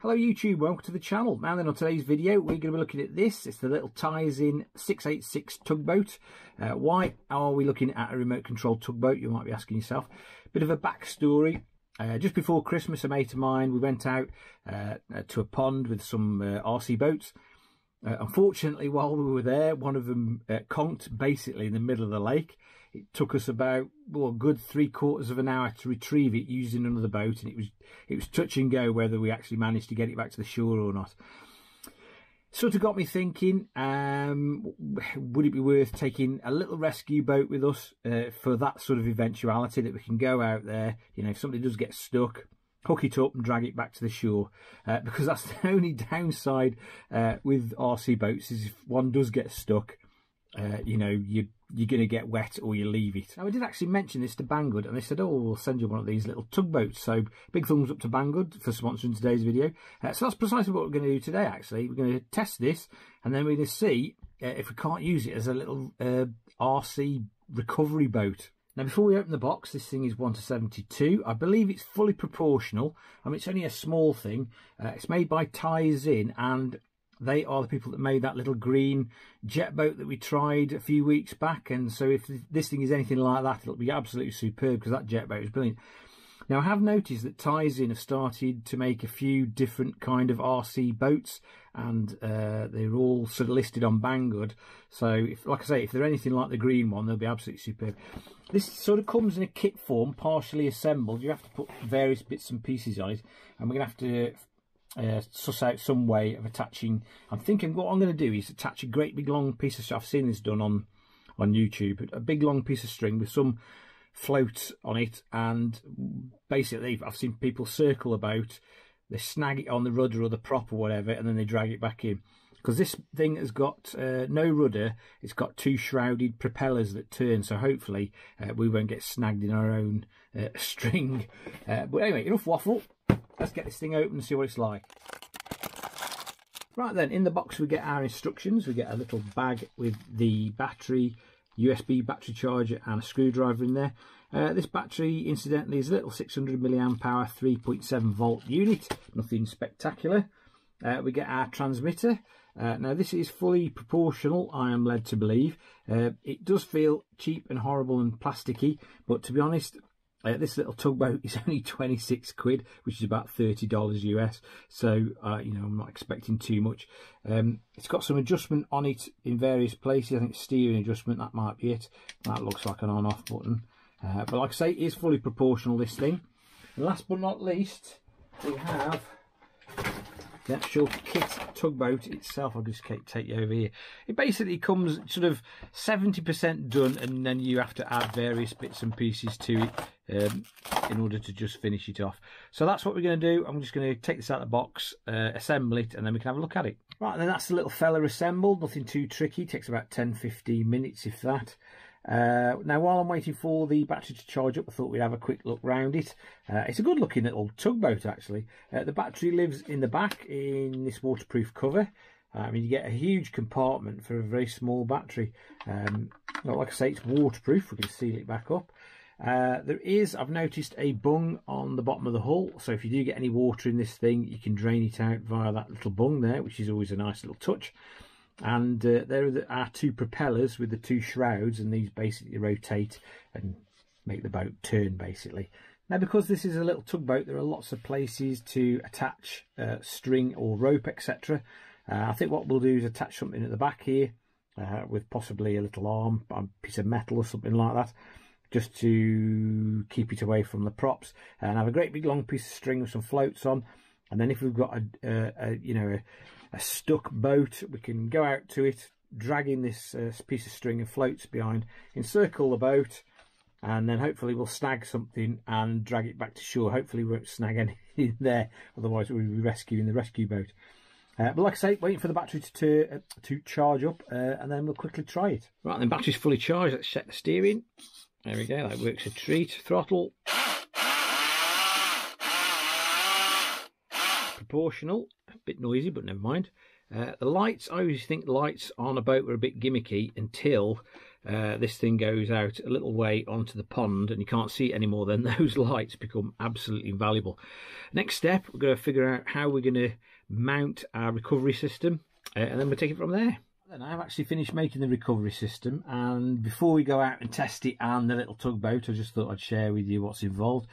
Hello YouTube, welcome to the channel. Now then, on today's video we're going to be looking at this. It's the little Tyxin 686 tugboat. Why are we looking at a remote control tugboat, you might be asking yourself. Bit of a backstory. Just before Christmas, a mate of mine, we went out to a pond with some RC boats. Unfortunately, while we were there, one of them conked basically in the middle of the lake. It took us about a good 3/4 of an hour to retrieve it using another boat, and it was touch and go whether we actually managed to get it back to the shore or not. Sort of got me thinking, would it be worth taking a little rescue boat with us for that sort of eventuality, that we can go out there, you know, if somebody does get stuck, hook it up and drag it back to the shore, because that's the only downside with RC boats is if one does get stuck, you know, you're going to get wet or you leave it. Now, I did actually mention this to Banggood and they said, oh, we'll send you one of these little tugboats. So big thumbs up to Banggood for sponsoring today's video. So that's precisely what we're going to do today, actually. We're going to test this and then we're going to see if we can't use it as a little RC recovery boat. Now, before we open the box, this thing is 1/72. I believe it's fully proportional. I mean, it's only a small thing. It's made by Tyxin, and they are the people that made that little green jet boat that we tried a few weeks back. And so if this thing is anything like that, it'll be absolutely superb, because that jet boat is brilliant. Now, I have noticed that Tyxin have started to make a few different kind of RC boats, and they're all sort of listed on Banggood. So, like I say, if they're anything like the green one, they'll be absolutely superb. This sort of comes in a kit form, partially assembled. You have to put various bits and pieces on it, and we're going to have to suss out some way of attaching. I'm thinking what I'm going to do is attach a great big long piece of stuff. I've seen this done on YouTube, a big long piece of string with some float on it, and basically I've seen people circle about, they snag it on the rudder or the prop or whatever, and then they drag it back in. Because this thing has got no rudder, it's got two shrouded propellers that turn, so hopefully we won't get snagged in our own string. But anyway, enough waffle, let's get this thing open and see what it's like. Right then, in the box we get our instructions. We get a little bag with the battery, USB battery charger and a screwdriver in there. This battery, incidentally, is a little 600 milliamp hour 3.7 volt unit, nothing spectacular. We get our transmitter. Now, this is fully proportional, I am led to believe. It does feel cheap and horrible and plasticky, but to be honest, this little tugboat is only 26 quid, which is about $30 US. So, you know, I'm not expecting too much. It's got some adjustment on it in various places. I think steering adjustment, that might be it. That looks like an on-off button. But like I say, it is fully proportional, this thing. And last but not least, we have the actual kit tugboat itself. I'll just take you over here. It basically comes sort of 70% done, and then you have to add various bits and pieces to it in order to just finish it off. So that's what we're going to do. I'm just going to take this out of the box, assemble it, and then we can have a look at it. Right, then that's the little fella assembled. Nothing too tricky. It takes about 10-15 minutes, if that. Now, while I'm waiting for the battery to charge up, I thought we'd have a quick look round it. It's a good looking little tugboat, actually. The battery lives in the back in this waterproof cover. I mean, you get a huge compartment for a very small battery. Like I say, it's waterproof. We can seal it back up. There is, I've noticed, a bung on the bottom of the hull, so if you do get any water in this thing, you can drain it out via that little bung there, which is always a nice little touch. And there are our two propellers with the two shrouds, and these basically rotate and make the boat turn, basically. Now, because this is a little tugboat, there are lots of places to attach string or rope, etc. I think what we'll do is attach something at the back here with possibly a little arm, a piece of metal or something like that, just to keep it away from the props, and have a great big long piece of string with some floats on. And then if we've got a stuck boat, we can go out to it, drag in this piece of string and floats behind, encircle the boat, and then hopefully we'll snag something and drag it back to shore. Hopefully we won't snag anything there, otherwise we'll be rescuing the rescue boat. But like I say, waiting for the battery to charge up, and then we'll quickly try it. Right, then battery's fully charged. Let's set the steering. There we go, that works a treat. Throttle. Proportional, a bit noisy, but never mind. The lights, I always think lights on a boat were a bit gimmicky until this thing goes out a little way onto the pond and you can't see it anymore. Then those lights become absolutely invaluable. Next step, we're going to figure out how we're going to mount our recovery system, and then we'll take it from there. Then I've actually finished making the recovery system, and before we go out and test it and the little tugboat, I just thought I'd share with you what's involved.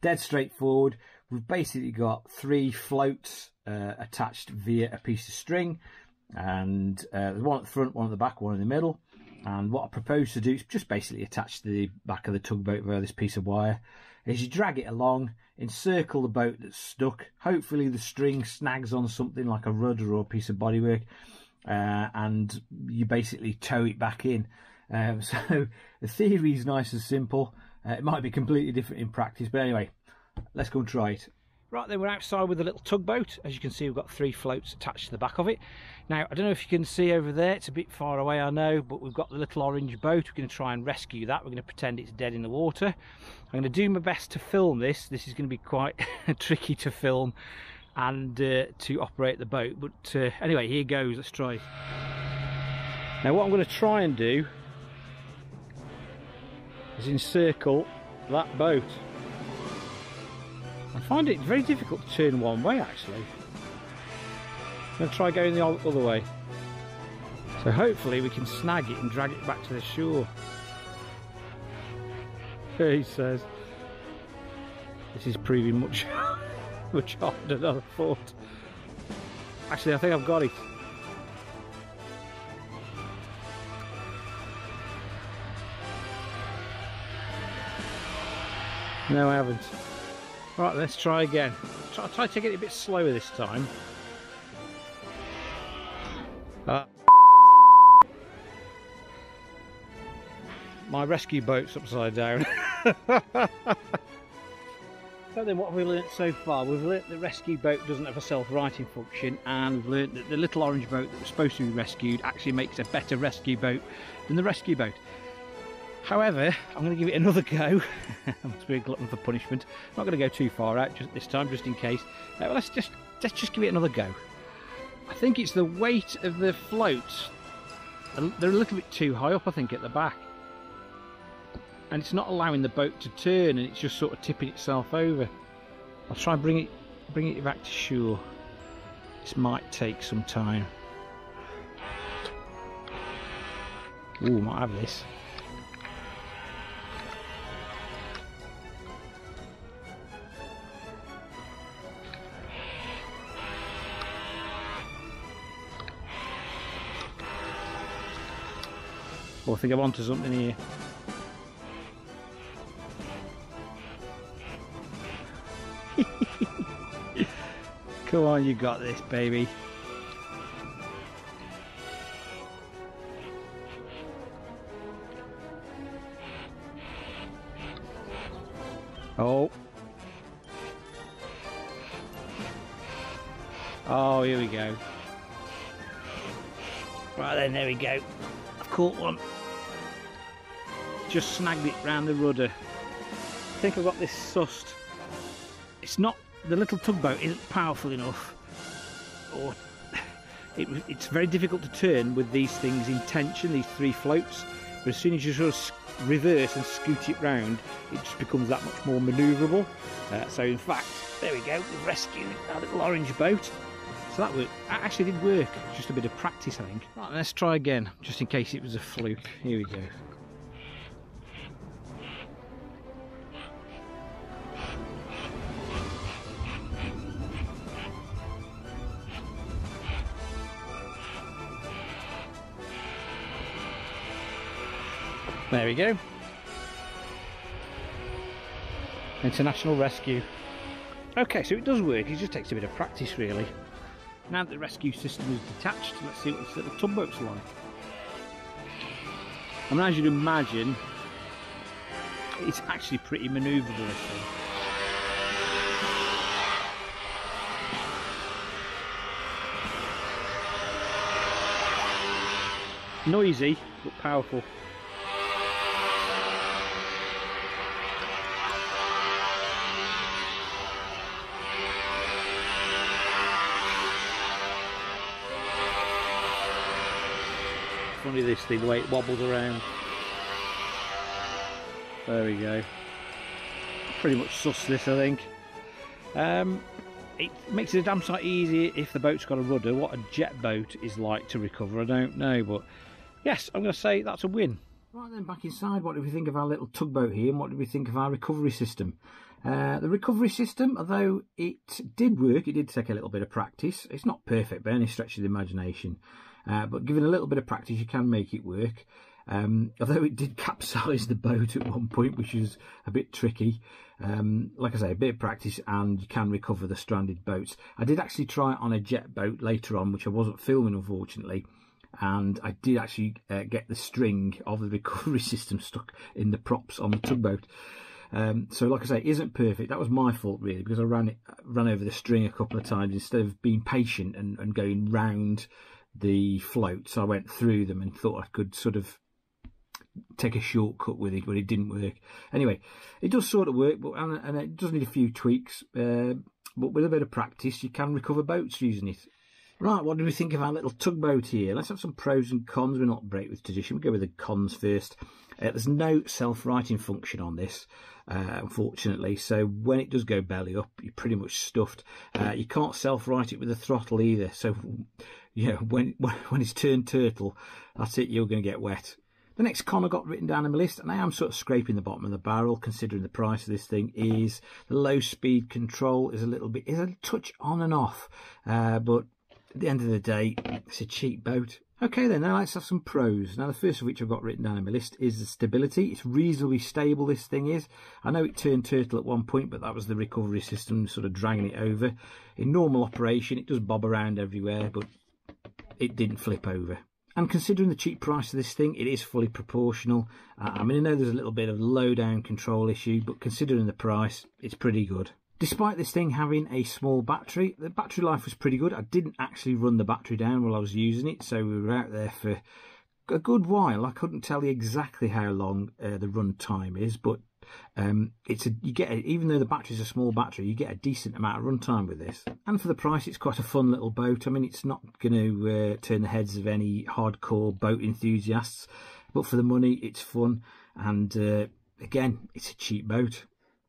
Dead straightforward. We've basically got three floats attached via a piece of string, and there's one at the front, one at the back, one in the middle. And what I propose to do is just basically attach the back of the tugboat via this piece of wire. As you drag it along, encircle the boat that's stuck. Hopefully the string snags on something like a rudder or a piece of bodywork, and you basically tow it back in. So the theory is nice and simple. It might be completely different in practice, but anyway, let's go and try it. Right then, we're outside with the little tugboat. As you can see, we've got three floats attached to the back of it. Now, I don't know if you can see over there, it's a bit far away, I know, but we've got the little orange boat. We're going to try and rescue that. We're going to pretend it's dead in the water. I'm going to do my best to film this. This is going to be quite tricky to film and to operate the boat. But anyway, here goes, let's try. Now, what I'm going to try and do is encircle that boat. I find it very difficult to turn one way, actually. I'm going to try going the other way. So hopefully we can snag it and drag it back to the shore. He says, this is proving much, much harder than I thought. Actually, I think I've got it. No, I haven't. Right, let's try again. Try to get it a bit slower this time. My rescue boat's upside down. So then, what have we learnt so far? We've learnt the rescue boat doesn't have a self-righting function, and we've learnt that the little orange boat that was supposed to be rescued actually makes a better rescue boat than the rescue boat. However, I'm going to give it another go. I must be a glutton for punishment. I'm not going to go too far out just this time, just in case. Well, let's just give it another go. I think it's the weight of the floats. They're a little bit too high up, I think, at the back, and it's not allowing the boat to turn, and it's just sort of tipping itself over. I'll try and bring it back to shore. This might take some time. Ooh, might have this. Oh, I think I'm onto something here. Come on, you got this, baby. Oh. Oh, here we go. Right then, there we go. I've caught one. Just snagged it round the rudder. I think I've got this sussed. It's not, the little tugboat isn't powerful enough, or it's very difficult to turn with these things in tension, these three floats. But as soon as you sort of reverse and scoot it round, it just becomes that much more manoeuvrable. So in fact, there we go, we've rescued our little orange boat. So that worked. That actually did work. Just a bit of practice, I think. Right, let's try again, just in case it was a fluke. Here we go. There we go. International rescue. Okay, so it does work, it just takes a bit of practice, really. Now that the rescue system is detached, let's see what this little tugboat's like. I mean, as you'd imagine, it's actually pretty manoeuvrable, this thing. Noisy, but powerful. funny this thing, the way it wobbles around. There we go. Pretty much sussed this, I think. It makes it a damn sight easier if the boat's got a rudder. What a jet boat is like to recover, I don't know, but yes, I'm going to say that's a win. Right then, back inside, what did we think of our little tugboat here, and what did we think of our recovery system? The recovery system, although it did work, it did take a little bit of practice. It's not perfect by any stretch of the imagination, but given a little bit of practice, you can make it work. Although it did capsize the boat at one point, which is a bit tricky. Like I say, a bit of practice and you can recover the stranded boats. I did actually try it on a jet boat later on, which I wasn't filming, unfortunately. And I did actually get the string of the recovery system stuck in the props on the tugboat. So like I say, it isn't perfect. That was my fault really, because I ran over the string a couple of times instead of being patient and going round the floats. I went through them and thought I could sort of take a shortcut with it, but it didn't work. Anyway, it does sort of work, but and it does need a few tweaks. But with a bit of practice, you can recover boats using it. Right, what do we think of our little tugboat here? Let's have some pros and cons. We're not break with tradition. We'll go with the cons first. There's no self-righting function on this, unfortunately. So when it does go belly up, you're pretty much stuffed. You can't self-right it with the throttle either. So, you know, when it's turned turtle, that's it, you're going to get wet. The next con I got written down in my list, and I am sort of scraping the bottom of the barrel considering the price of this thing, is the low speed control is a touch on and off, but at the end of the day, it's a cheap boat. Okay then, now let's have some pros. Now the first of which I've got written down in my list is the stability. It's reasonably stable, this thing is. I know it turned turtle at one point, but that was the recovery system sort of dragging it over. In normal operation, it does bob around everywhere, but it didn't flip over. And considering the cheap price of this thing, it is fully proportional. I mean, I know there's a little bit of low-down control issue, but considering the price, it's pretty good. Despite this thing having a small battery, the battery life was pretty good. I didn't actually run the battery down while I was using it, so we were out there for a good while. I couldn't tell you exactly how long the run time is, but even though the battery's a small battery, you get a decent amount of runtime with this. And for the price, it's quite a fun little boat. I mean, it's not going to turn the heads of any hardcore boat enthusiasts, but for the money, it's fun. And again, it's a cheap boat.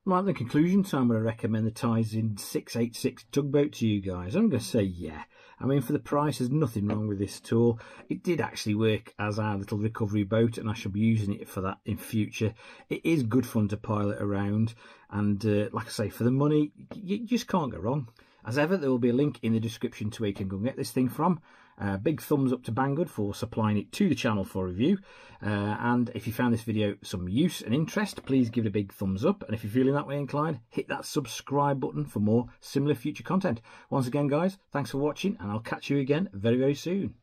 Right, then conclusion time, where I recommend the Tyxin 686 tugboat to you guys. I'm going to say yeah. I mean, for the price, there's nothing wrong with this at all. It did actually work as our little recovery boat, and I shall be using it for that in future. It is good fun to pilot around, and like I say, for the money, you just can't go wrong. As ever, there will be a link in the description to where you can go and get this thing from. Big thumbs up to Banggood for supplying it to the channel for review. And if you found this video some use and interest, please give it a big thumbs up. And if you're feeling that way inclined, hit that subscribe button for more similar future content. Once again, guys, thanks for watching, and I'll catch you again very, very soon.